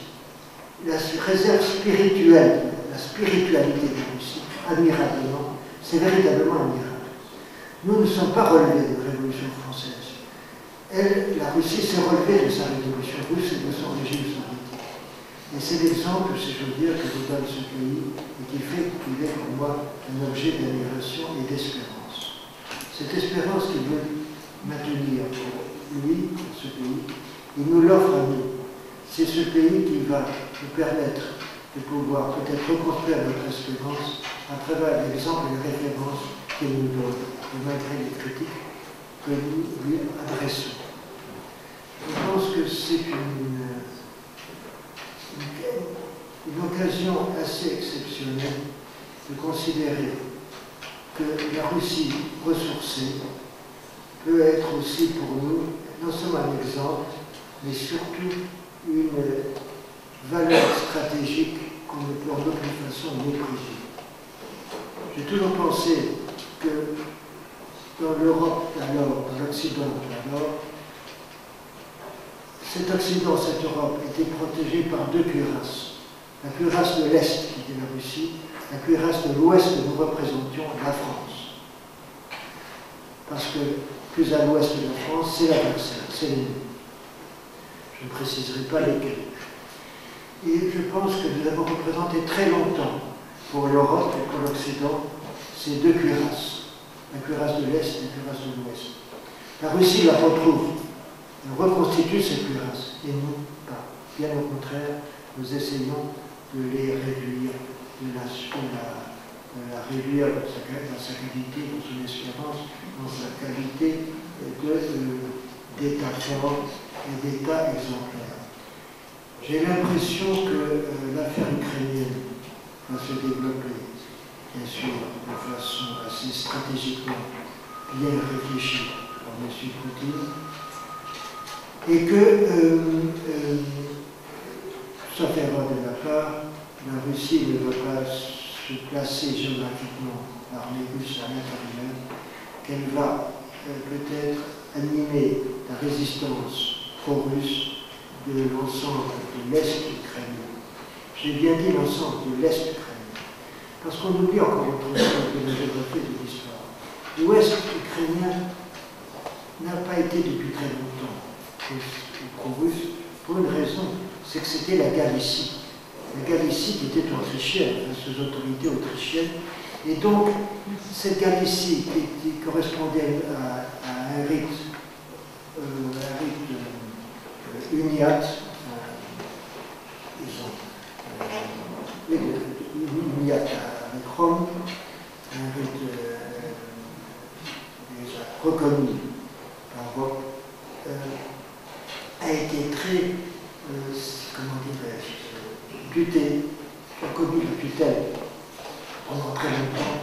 la réserve spirituelle, la spiritualité de la Russie, admirablement, c'est véritablement admirable. Nous ne sommes pas relevés de la Révolution française. La Russie s'est relevée de sa révolution russe et de son régime soviétique. Et c'est l'exemple, si je veux dire, que je donne ce pays et qui fait qu'il est pour moi un objet d'admiration et d'espérance. Cette espérance qu'il veut maintenir pour lui, pour ce pays, il nous l'offre à nous. C'est ce pays qui va nous permettre de pouvoir peut-être reconstruire notre espérance à travers l'exemple et les références qu'il nous donne, malgré les critiques que nous lui adressons. Je pense que c'est une occasion assez exceptionnelle de considérer que la Russie ressourcée peut être aussi pour nous non seulement un exemple, mais surtout une valeur stratégique qu'on ne peut en aucune façon mépriser. J'ai toujours pensé que dans l'Europe d'alors, dans l'Occident d'alors, cet Occident, cette Europe, était protégée par 2 cuirasses. La cuirasse de l'Est, qui était la Russie, la cuirasse de l'Ouest que nous représentions, la France. parce que plus à l'ouest de la France, c'est l'adversaire, c'est l'ennemi. Je ne préciserai pas lesquels. Et je pense que nous avons représenté très longtemps pour l'Europe et pour l'Occident ces deux cuirasses, la cuirasse de l'Est et la cuirasse de l'Ouest. La Russie la retrouve, elle reconstitue ces cuirasses, et nous pas. Bien au contraire, nous essayons de les réduire, de la réduire dans sa qualité, dans son espérance, dans sa qualité d'État fervent et d'État exemplaire. J'ai l'impression que l'affaire ukrainienne va se développer, bien sûr, de façon assez stratégiquement bien réfléchie par M. Poutine, et que, sauf erreur de la part, la Russie ne va pas se placer géographiquement, l'armée russe à l'intérieur, qu'elle va peut-être animer la résistance pro-russe de l'ensemble de l'Est ukrainien. J'ai bien dit l'ensemble de l'Est ukrainien, parce qu'on oublie encore autre chose de la géographie de l'histoire. L'Ouest ukrainien n'a pas été depuis très longtemps pro-russe pour une raison, c'est que c'était la Galicie. La Galicie qui était autrichienne, sous autorité autrichienne, et donc cette Galicie qui correspondait à un rite uniate, uniate avec Rome, un rite déjà reconnu par Rome, a été très, comment dirais-je, tutée, a connu la tutelle pendant très longtemps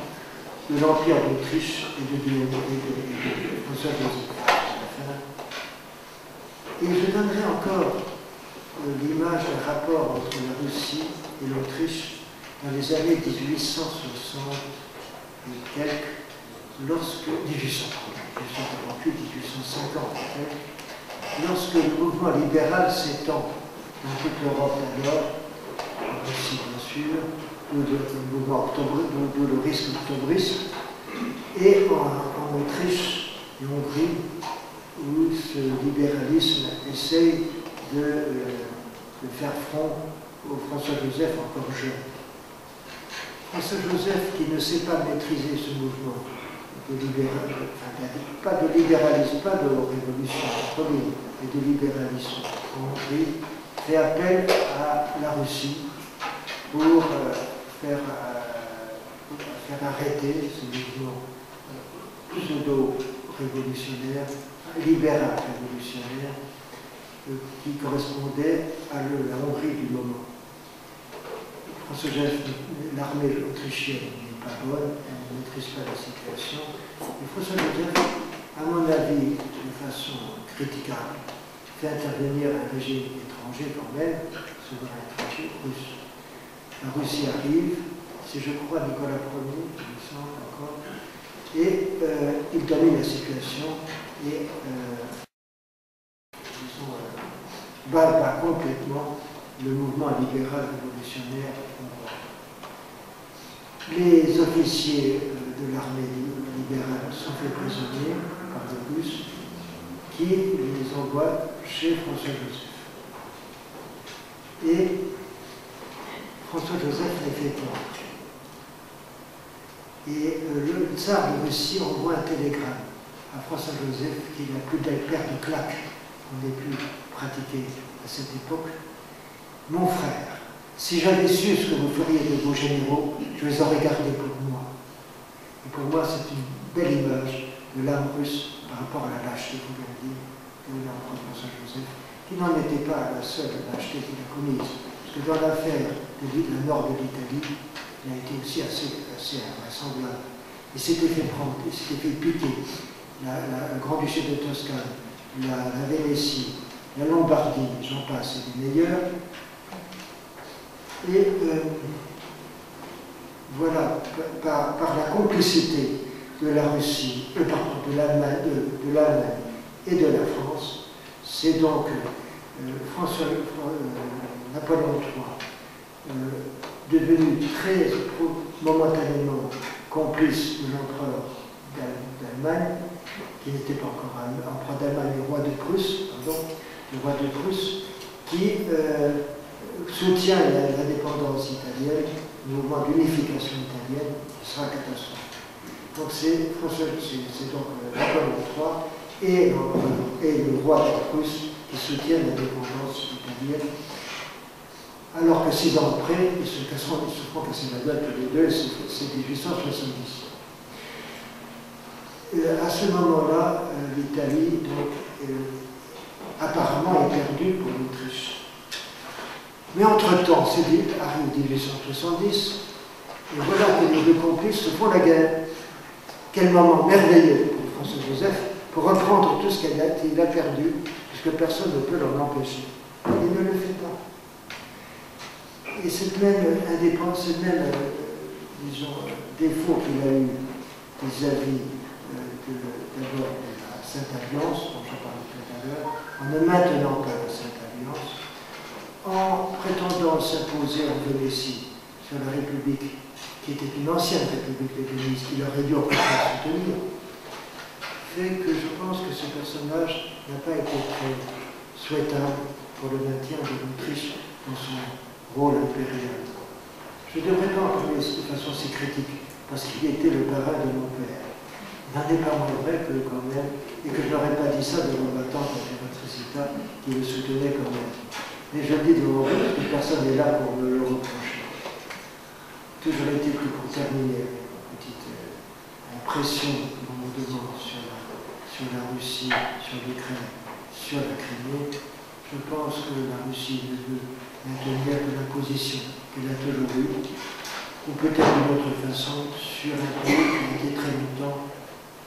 de l'Empire d'Autriche et de François-Joseph. Et je donnerai encore l'image d'un rapport entre la Russie et l'Autriche dans les années 1860 et quelques, lorsque, 1850, lorsque le mouvement libéral s'étend dans toute l'Europe alors, en Russie bien sûr, d'où le risque octobriste, et en Autriche et Hongrie, où ce libéralisme essaye de faire front au François-Joseph encore jeune. François-Joseph qui ne sait pas maîtriser ce mouvement de libéralisme, enfin, pas de libéralisme, pas de révolution, mais de libéralisme en Hongrie, fait appel à la Russie pour faire arrêter ce mouvement pseudo-révolutionnaire libéral révolutionnaire qui correspondait à la Hongrie du moment. François-Joseph, l'armée autrichienne n'est pas bonne, elle ne maîtrise pas la situation. Et François-Joseph, à mon avis, de façon critiquable, fait intervenir un régime étranger quand même, souverain étranger, russe. La Russie arrive, c'est je crois Nicolas Ier, il me semble encore, et il domine la situation. Et bat complètement le mouvement libéral révolutionnaire hongrois. Les officiers de l'armée libérale sont faits prisonniers par le Russe qui les envoie chez François-Joseph. Et François-Joseph les fait prendre. Et le tsar de Russie envoie un télégramme à François-Joseph qui n'a plus belle paire de claques qu'on ait pu pratiquer à cette époque. Mon frère, si j'avais su ce que vous feriez de vos généraux, je les aurais gardés pour moi. Et pour moi, c'est une belle image de l'âme russe par rapport à la lâcheté, vous l'avez dit, de l'empereur François-Joseph, qui n'en était pas la seule lâcheté qu'il a commise. Parce que dans l'affaire de l'île du nord de l'Italie, il a été aussi assez invraisemblable. Il s'était fait prendre, il s'était fait piquer. Le Grand-Duché de Toscane, la Vénétie, la Lombardie, j'en passe, c'est les meilleurs. Et voilà, par la complicité de la Russie, de l'Allemagne et de la France, c'est donc Napoléon III, devenu très momentanément complice de l'empereur d'Allemagne, qui n'était pas encore en proie d'Allemagne, le roi de Prusse, qui soutient l'indépendance italienne, le mouvement d'unification italienne, qui sera catastrophique. Donc c'est Napoléon III et le roi de Prusse qui soutiennent l'indépendance italienne, alors que 6 ans après, ils se font casser la gueule tous les deux, c'est 1870. À ce moment-là, l'Italie, apparemment, est perdue pour l'Autriche. Mais entre-temps, c'est vite, arrive 1870, et voilà que les deux complices se font la guerre. Quel moment merveilleux pour François-Joseph, pour reprendre tout ce qu'il a perdu, puisque personne ne peut l'en empêcher. Il ne le fait pas. Et cette même indépendance, ce même défaut qu'il a eu vis-à-vis d'abord de la Sainte Alliance, dont je parlais tout à l'heure, en ne maintenant pas la Sainte Alliance, en prétendant s'imposer en Vénétie sur la République, qui était une ancienne République helléniste, qu'il aurait dû en faire soutenir, fait que je pense que ce personnage n'a pas été très souhaitable pour le maintien de l'Autriche dans son rôle impérial. Je ne devrais pas en parler de façon si critique, parce qu'il était le parrain de mon père. N'en est pas moins vrai que quand même, et que je n'aurais pas dit ça devant ma tante impératrice d'État qui le soutenait quand même. Mais je le dis devant vous, parce que personne n'est là pour me le reprocher. Toujours été que pour terminer avec une petite impression qu'on me demande sur la Russie, sur l'Ukraine, sur la Crimée, je pense que la Russie ne veut maintenir que la position qu'elle a toujours eue, ou peut-être d'une autre façon, sur un pays qui a été très longtemps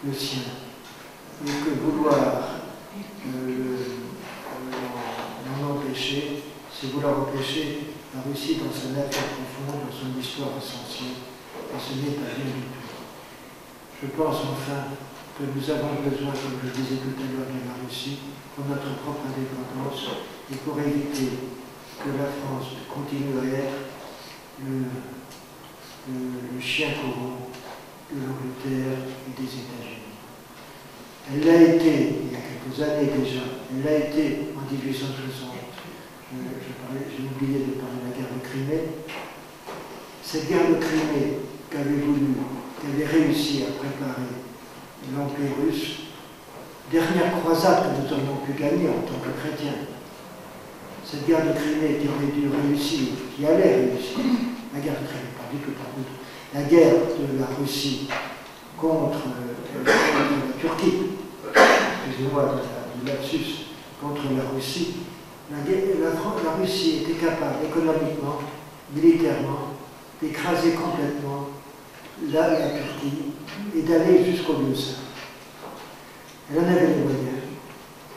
le sien, et que vouloir l'en empêcher, c'est vouloir empêcher la Russie dans sa nature profonde, dans son histoire essentielle, et ce n'est pas bien du tout. Je pense enfin que nous avons besoin, comme je disais tout à l'heure, de la Russie pour notre propre indépendance et pour éviter que la France continue à être le chien courant de l'Angleterre et des États-Unis. Elle l'a été, il y a quelques années déjà, elle l'a été en 1860. J'ai oublié de parler de la guerre de Crimée. Cette guerre de Crimée qu'avait réussi à préparer l'Empire russe, dernière croisade que nous aurions pu gagner en tant que chrétiens. Cette guerre de Crimée qui aurait dû réussir, qui allait réussir, la guerre de Crimée, pas du tout, par contre, la guerre de la Russie contre la Turquie, excusez-moi du lapsus, contre la Russie, la Russie était capable économiquement, militairement, d'écraser complètement la Turquie et d'aller jusqu'au lieu saint. Elle en avait les moyens,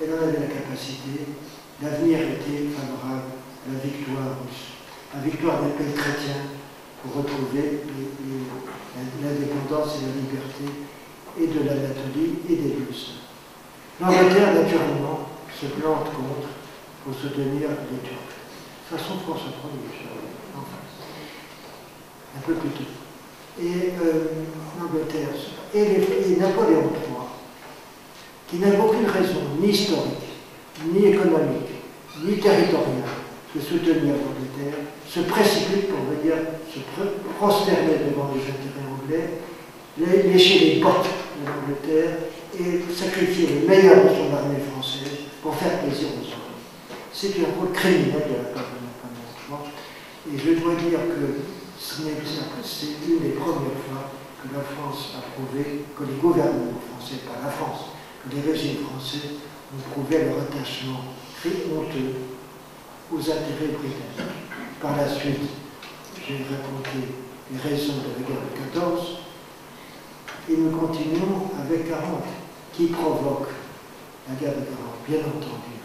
elle en avait la capacité, l'avenir était favorable à la victoire russe, la victoire des peuples chrétiens, pour retrouver l'indépendance et la liberté et de l'Anatolie et des Russes. L'Angleterre, naturellement, se plante contre pour soutenir les Turcs. De toute façon, François Ier, en France, un peu plus tôt. Et l'Angleterre, et Napoléon III, qui n'avait aucune raison, ni historique, ni économique, ni territoriale, de soutenir l'Angleterre, se précipite, pour venir se prosterner devant les intérêts anglais, lécher les bottes de l'Angleterre et sacrifier les meilleurs de son armée française pour faire plaisir aux autres. C'est un rôle criminel de la part de Napoléon III. Et je dois dire que c'est une des premières fois que la France a prouvé, que les gouvernements français, pas la France, que les régimes français ont prouvé leur attachement très honteux aux intérêts britanniques. Par la suite, j'ai raconté les raisons de la guerre de 14, et nous continuons avec 40, qui provoque la guerre de 40, bien entendu.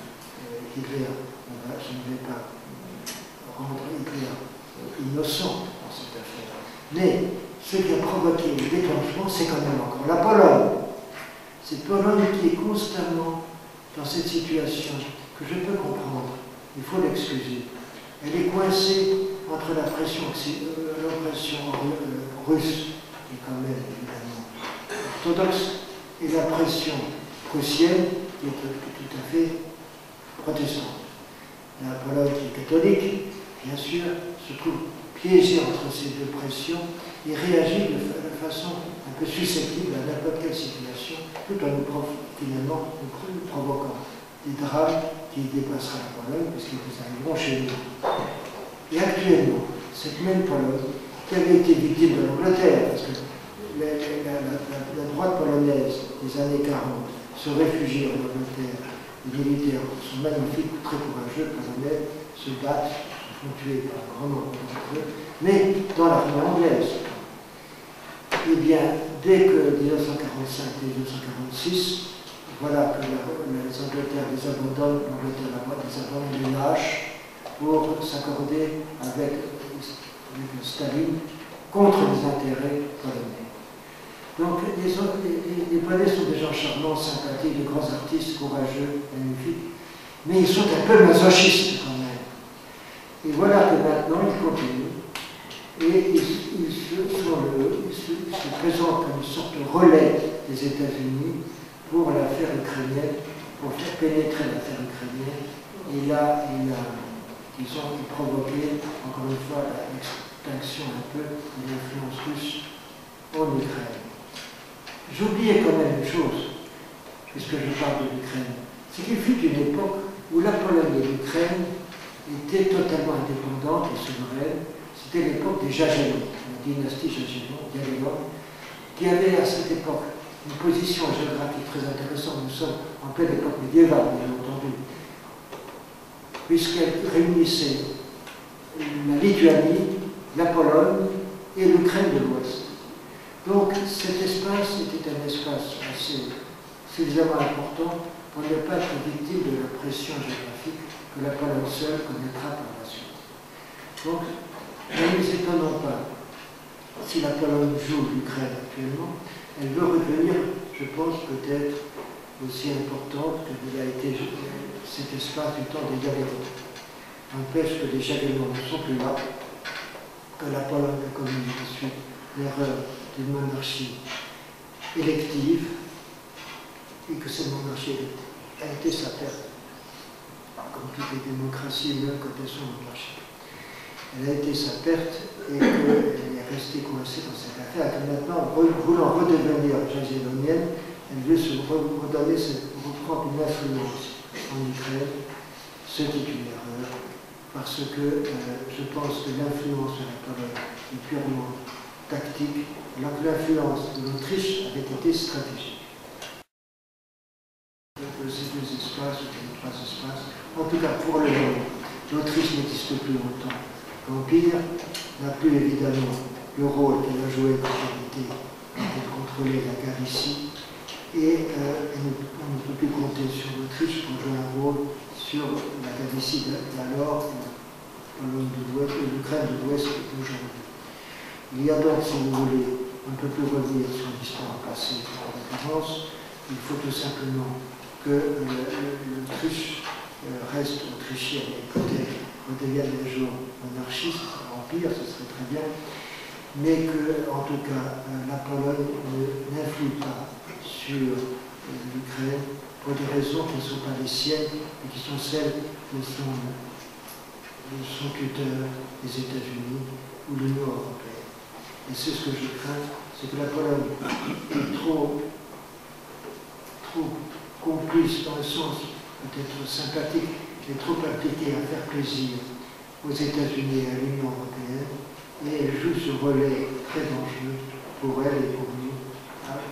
Hitler, je ne vais pas rendre Hitler innocent dans cette affaire, mais ce qui a provoqué le déclenchement, c'est quand même encore la Pologne. C'est Pologne qui est constamment dans cette situation que je peux comprendre. Il faut l'excuser. Elle est coincée entre la pression russe, qui est quand même évidemment orthodoxe, et la pression prussienne qui est tout à fait protestante. La Pologne qui est catholique, bien sûr, se trouve piégée entre ces deux pressions et réagit de façon un peu susceptible à n'importe quelle situation, tout en nous provoquant des drames qui dépassera la Pologne, puisqu'ils nous arriveront chez nous. Et actuellement, cette même Pologne, qui avait été victime de l'Angleterre, parce que la droite polonaise des années 40 se réfugie en Angleterre, les militaires sont magnifiques, très courageux, polonais, se battent, sont tués par un grand nombre d'entre eux, mais dans l'armée anglaise. Eh bien, dès que 1945 et 1946, voilà que les Angleterres les abandonnent, l'Angleterre les abandonne, les lâche pour s'accorder avec Staline contre les intérêts polonais. Donc les Polonais sont des gens charmants, sympathiques, de grands artistes, courageux, magnifiques, mais ils sont un peu masochistes quand même. Et voilà que maintenant ils continuent et ils se présentent comme une sorte de relais des États-Unis pour l'affaire ukrainienne, pour faire pénétrer l'affaire ukrainienne, et là, ils ont provoqué, encore une fois, l'extinction un peu de l'influence russe en Ukraine. J'oubliais quand même une chose, puisque je parle de l'Ukraine, c'est qu'il fut une époque où la Pologne et l'Ukraine étaient totalement indépendantes et souveraines. C'était l'époque des Jagellons, la dynastie Jagellons, qui avait à cette époque une position géographique très intéressante. Nous sommes en pleine époque médiévale, bien entendu, puisqu'elle réunissait la Lituanie, la Pologne et l'Ukraine de l'Ouest. Donc cet espace était un espace assez suffisamment important pour ne pas être victime de la pression géographique que la Pologne seule connaîtra par la suite. Donc ne nous étonnons pas si la Pologne joue l'Ukraine actuellement. Elle veut redevenir, je pense, peut-être aussi importante que l'a été cet espace du temps des Galions. N'empêche que les Jagellons ne sont plus là, que la Pologne a commis ensuite l'erreur d'une monarchie élective, et que cette monarchie élective a été sa perte, comme toutes les démocraties, même quand elles sont monarchiques. Elle a été sa perte et qu'elle est restée coincée dans cette affaire. Et maintenant, voulant redevenir jagellonienne, elle veut se redonner, reprendre une influence en Ukraine, ce qui est une erreur, parce que je pense que l'influence de la Pologne est purement tactique, alors que l'influence de l'Autriche avait été stratégique. Donc ces deux espaces, ces trois espaces, en tout cas pour le moment, l'Autriche n'existe plus longtemps. L'Empire n'a plus évidemment le rôle qu'elle a joué quand elle était contrôler la Galicie, et on ne peut plus compter sur l'Autriche pour jouer un rôle sur la Galicie d'alors, l'Ukraine de l'Ouest d'aujourd'hui. Il y a donc, si vous voulez, on ne peut plus revenir sur l'histoire passée en référence, il faut tout simplement que l'Autriche reste autrichienne et redevienne un jour monarchiste, empire, ce serait très bien, mais que, en tout cas, la Pologne n'influe pas sur l'Ukraine pour des raisons qui ne sont pas les siennes, mais qui sont celles de son tuteur, les États-Unis ou l'Union européenne. Et c'est ce que je crains, c'est que la Pologne est trop complice dans le sens peut-être sympathique, mais trop appliquée à faire plaisir aux États-Unis et à l'Union européenne, et elle joue ce relais très dangereux pour elle et pour nous,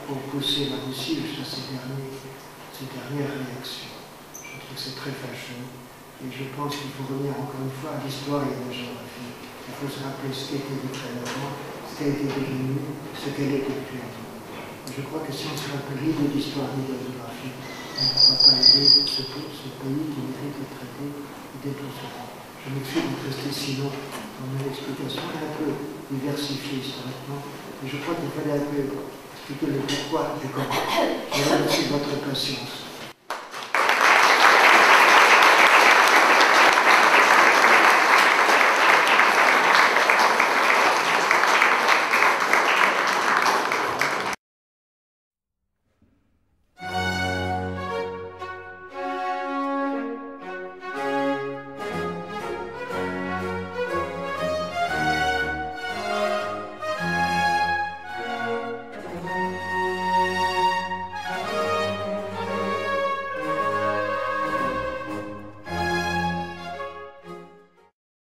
pour pousser la Russie jusqu'à ses dernières réactions. Je trouve que c'est très fâcheux, et je pense qu'il faut revenir encore une fois à l'histoire et à la géographie. Il faut se rappeler ce qui était l'Ukraine avant, ce qu'elle était devenue, ce qu'elle était actuellement. Je crois que si on se rappelle ni de l'histoire ni de la géographie, on ne pourra pas aider ce pays qui mérite d'être traité et d'être au courant. Je m'excuse de rester si long dans mon explication, un peu diversifiée historiquement, mais je crois qu'il fallait un peu expliquer le pourquoi du comment. Je remercie votre patience.